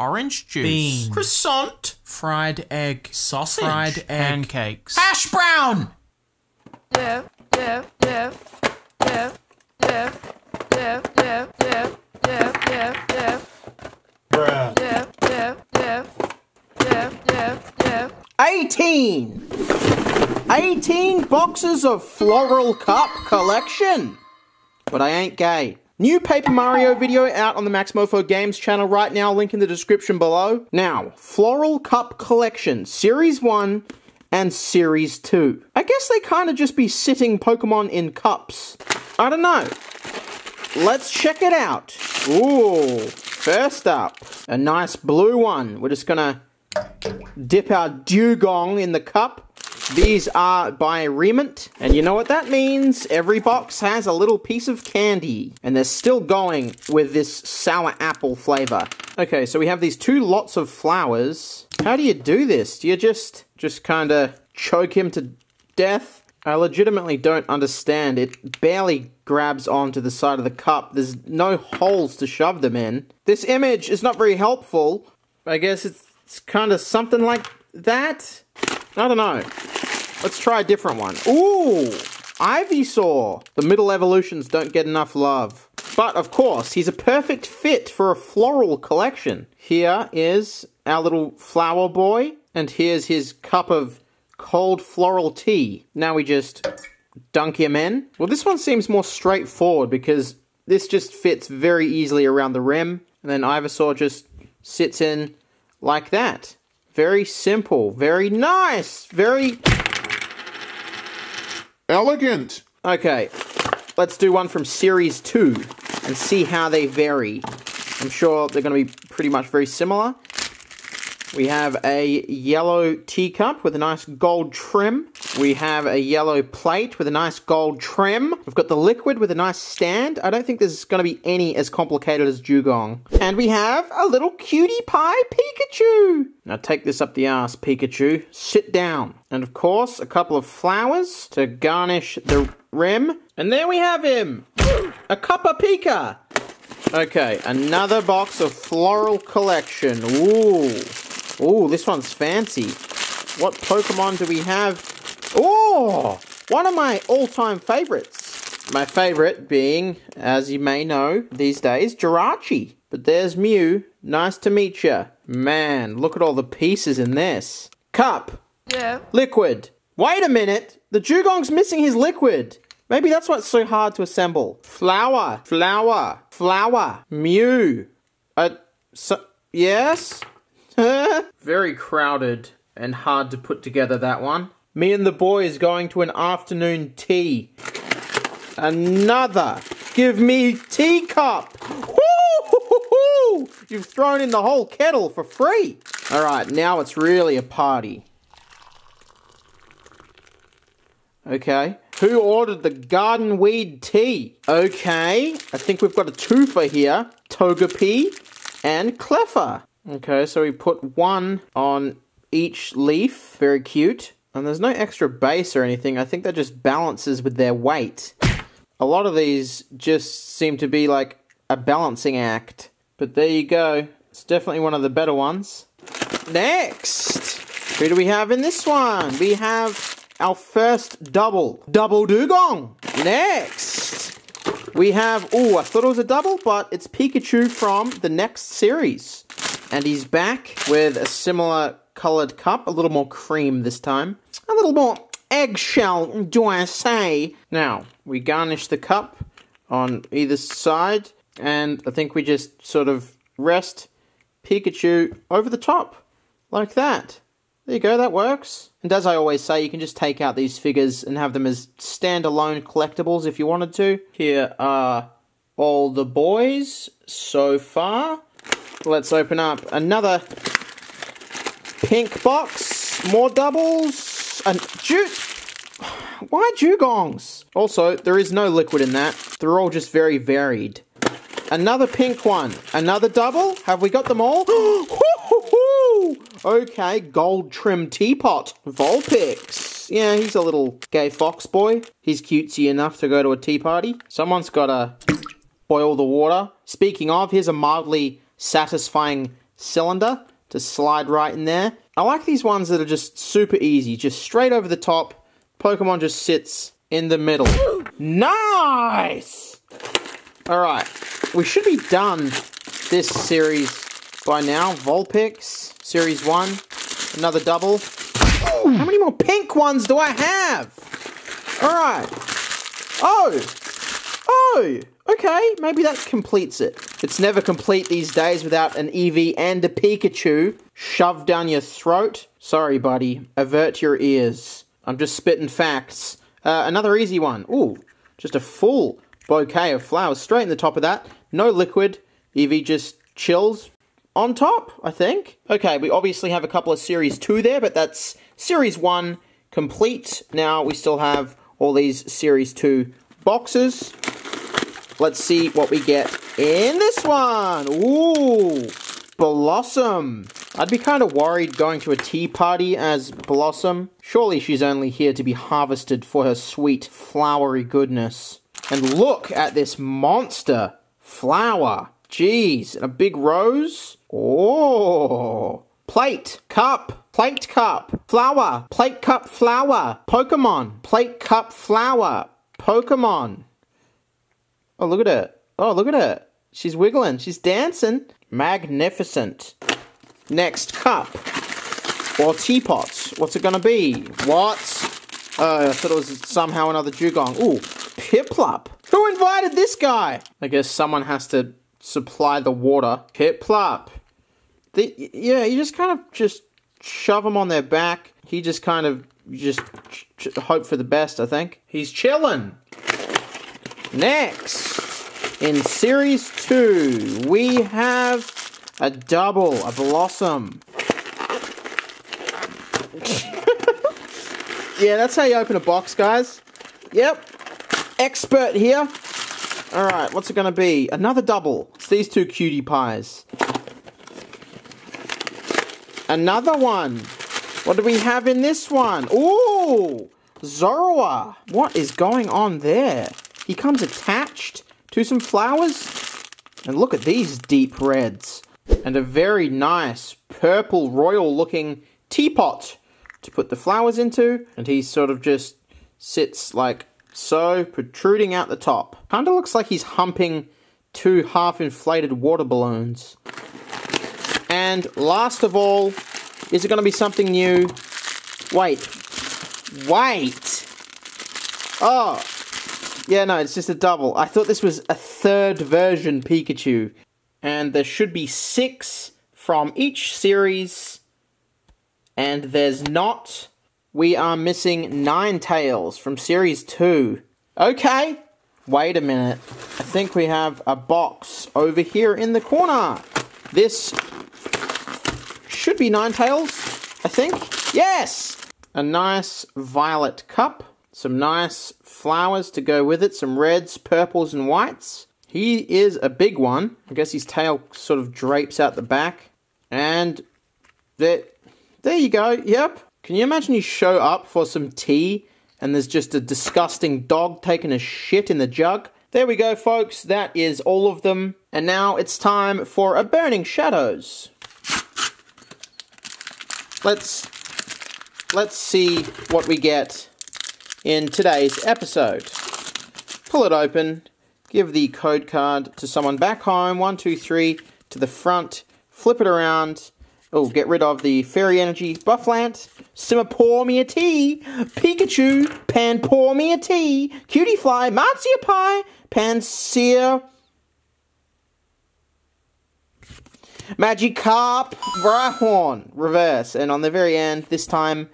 orange juice, beans, croissant, fried egg, sausage, fried egg, pancakes, hash brown. Yeah. 18! 18 boxes of Floral Cup Collection! But I ain't gay. New Paper Mario video out on the MaxMoeFoe Games channel right now, link in the description below. Now, Floral Cup Collection, Series 1 and Series 2. I guess they kind of just be sitting Pokemon in cups. I don't know. Let's check it out. Ooh, first up, a nice blue one. We're just gonna dip our dugong in the cup. These are by Re-Ment, and you know what that means. Every box has a little piece of candy, and they're still going with this sour apple flavor. Okay, so we have these two lots of flowers. How do you do this? Do you just kind of choke him to death? I legitimately don't understand. It barely grabs onto the side of the cup. There's no holes to shove them in. This image is not very helpful. I guess it's kind of something like that. I don't know. Let's try a different one. Ooh! Ivysaur! The middle evolutions don't get enough love. But, of course, he's a perfect fit for a floral collection. Here is our little flower boy, and here's his cup of cold floral tea. Now we just dunk him in. Well, this one seems more straightforward because this just fits very easily around the rim, and then Ivysaur just sits in like that. Very simple, very nice, very elegant. Okay, let's do one from Series 2 and see how they vary. I'm sure they're going to be pretty much very similar. We have a yellow teacup with a nice gold trim. We have a yellow plate with a nice gold trim. We've got the liquid with a nice stand. I don't think there's going to be any as complicated as dugong. And we have a little cutie pie Pikachu. Now take this up the ass, Pikachu. Sit down. And of course, a couple of flowers to garnish the rim. And there we have him. A cuppa Pika. Okay, another box of Floral Collection. Ooh. Ooh, this one's fancy. What Pokemon do we have? Oh, one of my all-time favorites. My favorite being, as you may know these days, Jirachi. But there's Mew. Nice to meet ya. Man, look at all the pieces in this. Cup. Yeah. Liquid. Wait a minute. The dugong's missing his liquid. Maybe that's why it's so hard to assemble. Flower. Flower. Flower. Mew. So, yes? Very crowded and hard to put together, that one. Me and the boys going to an afternoon tea. Another. Give me teacup. Woo-hoo-hoo-hoo. You've thrown in the whole kettle for free. All right, now it's really a party. Okay. Who ordered the garden weed tea? Okay, I think we've got a twofer here. Togepi and Cleffa. Okay, so we put one on each leaf. Very cute. And there's no extra base or anything. I think that just balances with their weight. A lot of these just seem to be like a balancing act. But there you go. It's definitely one of the better ones. Next! Who do we have in this one? We have our first double. Double dugong. Next, we have, ooh, I thought it was a double, but it's Pikachu from the next series. And he's back with a similar colored cup, a little more cream this time. A little more eggshell, do I say. Now, we garnish the cup on either side, and I think we just sort of rest Pikachu over the top, like that. There you go, that works. And as I always say, you can just take out these figures and have them as standalone collectibles if you wanted to. Here are all the boys so far. Let's open up another pink box. More doubles. And why dugongs? Also, there is no liquid in that. They're all just very varied. Another pink one. Another double. Have we got them all? Okay, gold trim teapot. Vulpix. Yeah, he's a little gay fox boy. He's cutesy enough to go to a tea party. Someone's gotta boil the water. Speaking of, here's a mildly satisfying cylinder to slide right in there. I like these ones that are just super easy, just straight over the top. Pokemon just sits in the middle. Nice! Alright, we should be done this series by now. Vulpix, Series 1, another double. Ooh, how many more pink ones do I have? Alright. Oh! Okay, maybe that completes it. It's never complete these days without an Eevee and a Pikachu shoved down your throat. Sorry, buddy. Avert your ears. I'm just spitting facts. Another easy one. Ooh, just a full bouquet of flowers straight in the top of that. No liquid. Eevee just chills on top, I think. Okay, we obviously have a couple of Series 2 there, but that's Series 1 complete. Now we still have all these Series 2 boxes. Let's see what we get in this one. Ooh, Blossom. I'd be kind of worried going to a tea party as Blossom. Surely she's only here to be harvested for her sweet, flowery goodness. And look at this monster flower. Jeez, and a big rose. Oh, plate, cup, plate, cup, flower, plate, cup, flower, Pokemon, plate, cup, flower, Pokemon. Oh, look at her. Oh, look at her. She's wiggling. She's dancing. Magnificent. Next, cup. Or teapots. What's it gonna be? What? Oh, I thought it was somehow another dugong. Ooh, Piplup. Who invited this guy? I guess someone has to supply the water. Piplup. Yeah, you just kind of just shove him on their back. He just kind of just hope for the best, I think. He's chilling. Next, in Series 2, we have a double, a Blossom. Yeah, that's how you open a box, guys. Yep. Expert here. Alright, what's it going to be? Another double. It's these two cutie pies. Another one. What do we have in this one? Ooh! Zorua. What is going on there? He comes attached to some flowers. And look at these deep reds. And a very nice purple royal looking teapot to put the flowers into. And he sort of just sits like so, protruding out the top. Kind of looks like he's humping two half inflated water balloons. And last of all, is it going to be something new? Wait. Oh. Yeah, no, it's just a double. I thought this was a third version Pikachu. And there should be 6 from each series. And there's not. We are missing Ninetales from Series 2. Okay. Wait a minute. I think we have a box over here in the corner. This should be Ninetales, I think. Yes! A nice violet cup. Some nice flowers to go with it, some reds, purples, and whites. He is a big one. I guess his tail sort of drapes out the back. And there you go, yep. Can you imagine you show up for some tea and there's just a disgusting dog taking a shit in the jug? There we go, folks. That is all of them. And now it's time for a Burning Shadows. Let's see what we get in today's episode. Pull it open, give the code card to someone back home, 1, 2, 3, to the front, flip it around. Oh, get rid of the Fairy Energy, Bufflant, Simmer Pour Me a Tea, Pikachu, Pan Pour Me a Tea, Cutie Fly, Marziepie, Pansear, Magikarp, Rhyhorn, reverse, and on the very end, this time,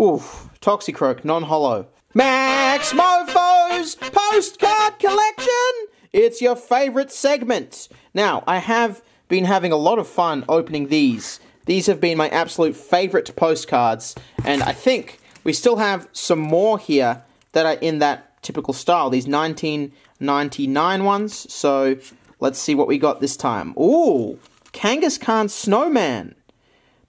oof, Toxicroak, non-hollow. MaxMoeFoe's Postcard Collection! It's your favourite segment. Now, I have been having a lot of fun opening these. These have been my absolute favourite postcards, and I think we still have some more here that are in that typical style, these 1999 ones. So, let's see what we got this time. Ooh, Kangaskhan Snowman.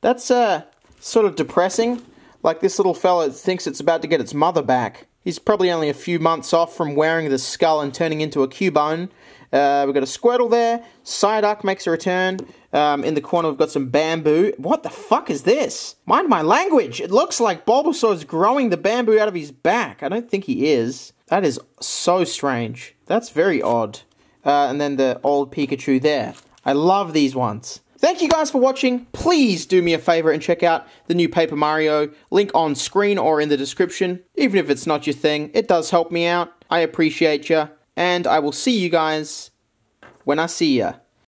That's sort of depressing. Like this little fella thinks it's about to get its mother back. He's probably only a few months off from wearing the skull and turning into a Cubone, We've got a Squirtle there. Psyduck makes a return. In the corner, we've got some bamboo. What the fuck is this? Mind my language! It looks like Bulbasaur's growing the bamboo out of his back. I don't think he is. That is so strange. That's very odd. And then the old Pikachu there. I love these ones. Thank you guys for watching. Please do me a favor and check out the new Paper Mario. Link on screen or in the description. Even if it's not your thing, it does help me out. I appreciate you. And I will see you guys when I see ya.